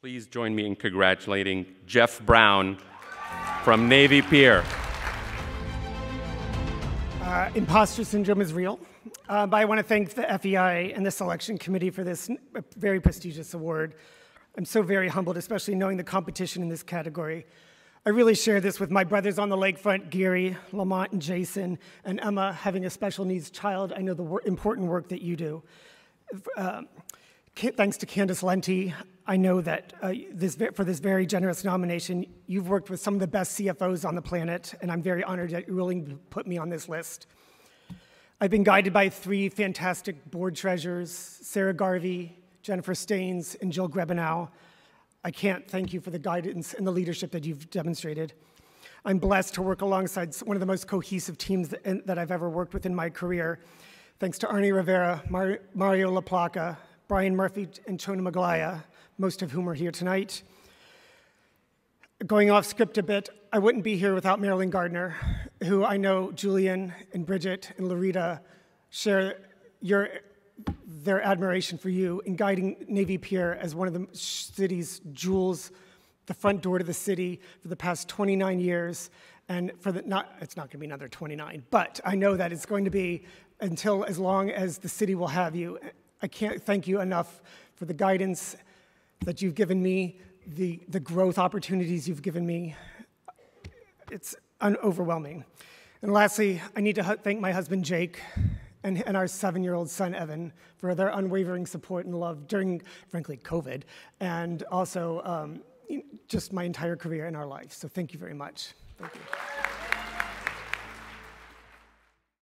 Please join me in congratulating Jeff Brown from Navy Pier. Imposter syndrome is real, but I want to thank the FEI and the selection committee for this very prestigious award. I'm so very humbled, especially knowing the competition in this category. I really share this with my brothers on the lakefront, Gary, Lamont, and Jason, and Emma, having a special needs child. I know the important work that you do. Thanks to Candace Lenti, I know that for this very generous nomination, you've worked with some of the best CFOs on the planet, and I'm very honored that you really put me on this list. I've been guided by three fantastic board treasurers, Sarah Garvey, Jennifer Staines, and Jill Grebenau. I can't thank you for the guidance and the leadership that you've demonstrated. I'm blessed to work alongside one of the most cohesive teams that I've ever worked with in my career. Thanks to Arnie Rivera, Mario LaPlaca, Brian Murphy, and Chona Maglia, most of whom are here tonight. Going off script a bit, I wouldn't be here without Marilyn Gardner, who I know Julian and Bridget and Larita share their admiration for you in guiding Navy Pier as one of the city's jewels, the front door to the city for the past 29 years. And for the, it's not gonna be another 29, but I know that it's going to be until as long as the city will have you. I can't thank you enough for the guidance that you've given me, the growth opportunities you've given me. It's overwhelming. And lastly, I need to thank my husband, Jake, and our seven-year-old son, Evan, for their unwavering support and love during, frankly, COVID, and also just my entire career and our life. So thank you very much. Thank you.